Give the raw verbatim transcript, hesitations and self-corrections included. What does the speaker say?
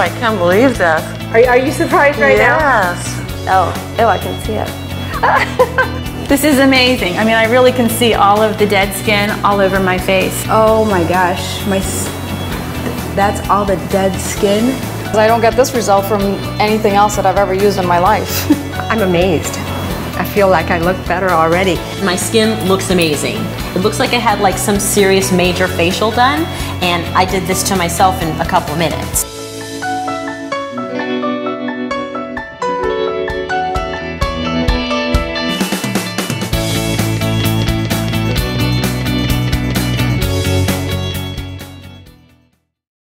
I can't believe this. Are, are you surprised right yes. now? Yes. Oh, oh, I can see it. This is amazing. I mean, I really can see all of the dead skin all over my face. Oh my gosh, my that's all the dead skin. I don't get this result from anything else that I've ever used in my life. I'm amazed. I feel like I look better already. My skin looks amazing. It looks like I had like some serious major facial done, and I did this to myself in a couple minutes.